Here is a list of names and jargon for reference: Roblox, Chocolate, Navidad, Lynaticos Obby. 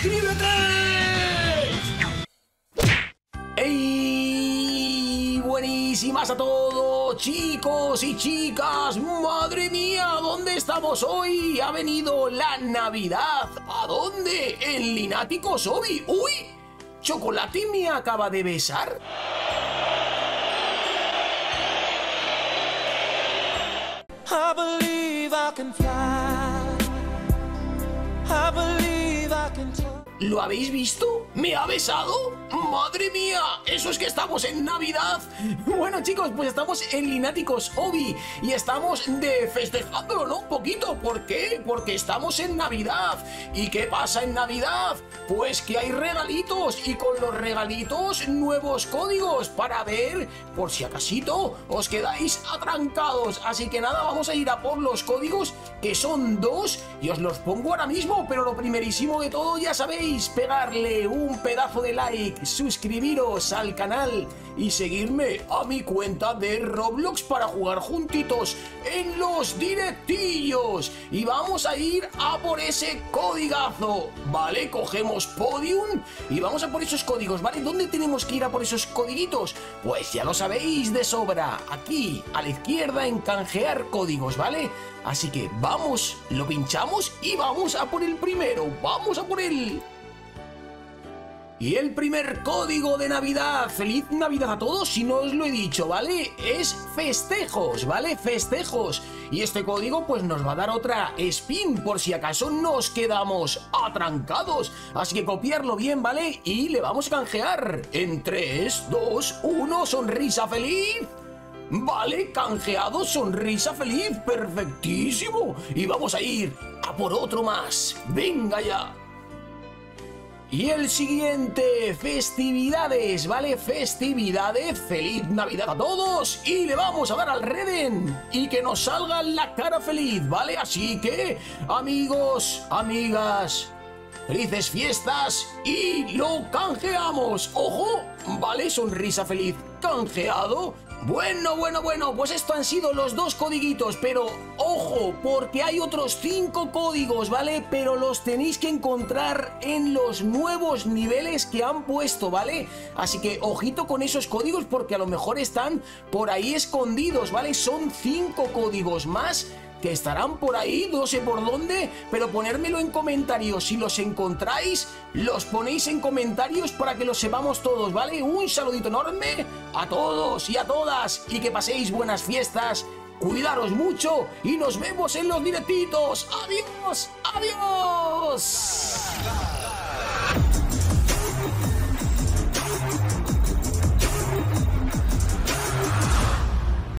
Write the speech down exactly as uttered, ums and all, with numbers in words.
¡Suscríbete! ¡Ey! ¡Buenísimas a todos, chicos y chicas! ¡Madre mía! ¿Dónde estamos hoy? ¡Ha venido la Navidad! ¿A dónde? ¡En Lynaticos Obby! ¡Uy! ¿Chocolate me acaba de besar? I believe I can fly. I believe I can fly. ¿Lo habéis visto? ¿Me ha besado? ¡Madre mía! ¡Eso es que estamos en Navidad! Bueno, chicos, pues estamos en Lynaticos Obby y estamos de festejándolo, ¿no? Un poquito. ¿Por qué? Porque estamos en Navidad. ¿Y qué pasa en Navidad? Pues que hay regalitos y con los regalitos nuevos códigos para ver por si acasito os quedáis atrancados. Así que nada, vamos a ir a por los códigos, que son dos, y os los pongo ahora mismo. Pero lo primerísimo de todo, ya sabéis, pegarle un pedazo de like, suscribiros al canal y seguirme a mi cuenta de Roblox para jugar juntitos en los directillos. Y vamos a ir a por ese códigazo, ¿vale? Cogemos Podium y vamos a por esos códigos, ¿vale? ¿Dónde tenemos que ir a por esos codiguitos? Pues ya lo sabéis de sobra, aquí a la izquierda en canjear códigos, ¿vale? Así que vamos, lo pinchamos y vamos a por el primero, vamos a por él. Y el primer código de Navidad, feliz Navidad a todos, si no os lo he dicho, ¿vale? Es festejos, ¿vale? Festejos. Y este código pues nos va a dar otra spin por si acaso nos quedamos atrancados. Así que copiarlo bien, ¿vale? Y le vamos a canjear en tres, dos, uno, sonrisa feliz. Vale, canjeado, sonrisa feliz, perfectísimo. Y vamos a ir a por otro más, venga ya. Y el siguiente, festividades, ¿vale? Festividades, feliz Navidad a todos. Y le vamos a dar al Reden y que nos salga la cara feliz, ¿vale? Así que, amigos, amigas, felices fiestas y lo canjeamos. Ojo, ¿vale? Sonrisa feliz, canjeado. Bueno, bueno, bueno, pues esto han sido los dos codiguitos, pero ojo, porque hay otros cinco códigos, ¿vale? Pero los tenéis que encontrar en los nuevos niveles que han puesto, ¿vale? Así que ojito con esos códigos porque a lo mejor están por ahí escondidos, ¿vale? Son cinco códigos más que estarán por ahí, no sé por dónde, pero ponérmelo en comentarios. Si los encontráis, los ponéis en comentarios para que los sepamos todos, ¿vale? Un saludito enorme a todos y a todas y que paséis buenas fiestas, cuidaros mucho y nos vemos en los directitos. ¡Adiós! ¡Adiós!